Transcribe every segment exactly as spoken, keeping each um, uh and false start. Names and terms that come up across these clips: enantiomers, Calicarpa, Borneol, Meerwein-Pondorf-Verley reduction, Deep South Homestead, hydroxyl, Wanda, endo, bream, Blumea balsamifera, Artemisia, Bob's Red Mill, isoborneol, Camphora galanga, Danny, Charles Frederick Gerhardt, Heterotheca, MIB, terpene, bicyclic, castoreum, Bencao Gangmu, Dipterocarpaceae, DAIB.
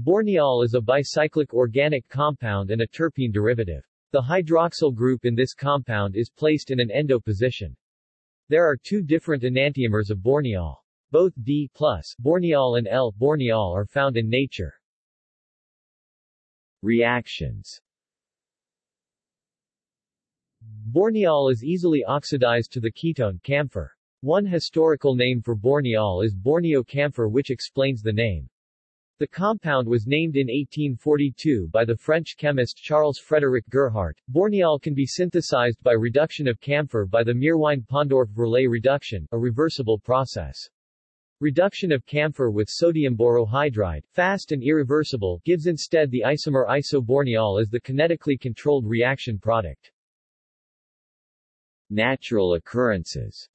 Borneol is a bicyclic organic compound and a terpene derivative. The hydroxyl group in this compound is placed in an endo position. There are two different enantiomers of borneol. Both D plus borneol and L borneol are found in nature. Reactions. Borneol is easily oxidized to the ketone camphor. One historical name for borneol is borneo-camphor, which explains the name. The compound was named in eighteen forty-two by the French chemist Charles Frederick Gerhardt. Borneol can be synthesized by reduction of camphor by the Meerwein-Pondorf-Verley reduction, a reversible process. Reduction of camphor with sodium borohydride, fast and irreversible, gives instead the isomer isoborneol as the kinetically controlled reaction product. Natural occurrences.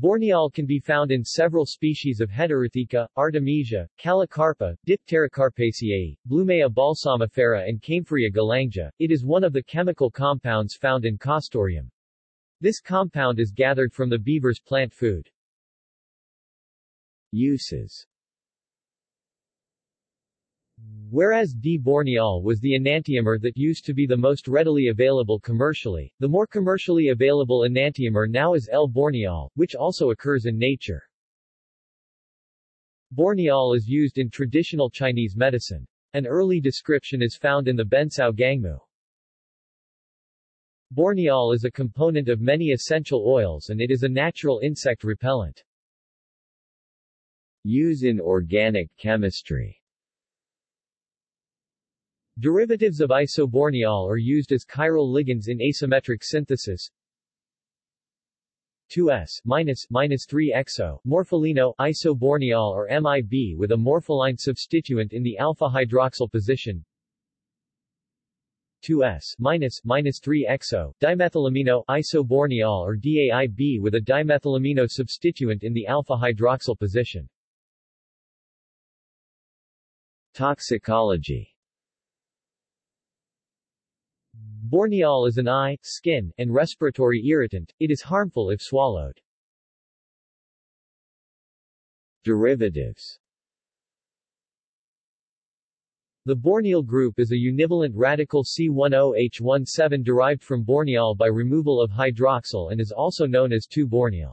Borneol can be found in several species of Heterotheca, Artemisia, Calicarpa, Dipterocarpaceae, Blumea balsamifera and Camphora galanga. It is one of the chemical compounds found in castoreum. This compound is gathered from the beaver's plant food. Uses. Whereas D-borneol was the enantiomer that used to be the most readily available commercially, the more commercially available enantiomer now is L-borneol, which also occurs in nature. Borneol is used in traditional Chinese medicine. An early description is found in the Bencao Gangmu. Borneol is a component of many essential oils and it is a natural insect repellent. Use in organic chemistry. Derivatives of isoborneol are used as chiral ligands in asymmetric synthesis. two S minus minus three hexo morpholino isoborneol or M I B with a morpholine substituent in the alpha hydroxyl position. two S minus minus three hexo dimethylamino isoborneol or D A I B with a dimethylamino substituent in the alpha hydroxyl position. Toxicology. Borneol is an eye, skin, and respiratory irritant. It is harmful if swallowed. Derivatives. The borneol group is a univalent radical C ten H seventeen derived from borneol by removal of hydroxyl and is also known as two-borneol.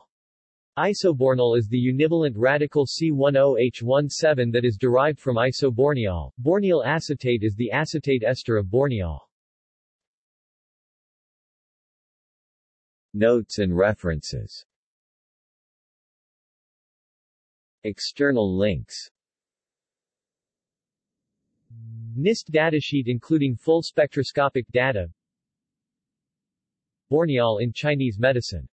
Isoborneol is the univalent radical C ten H seventeen that is derived from isoborneol. Borneol acetate is the acetate ester of borneol. Notes and references. External links. NIST datasheet including full spectroscopic data. Borneol in Chinese medicine.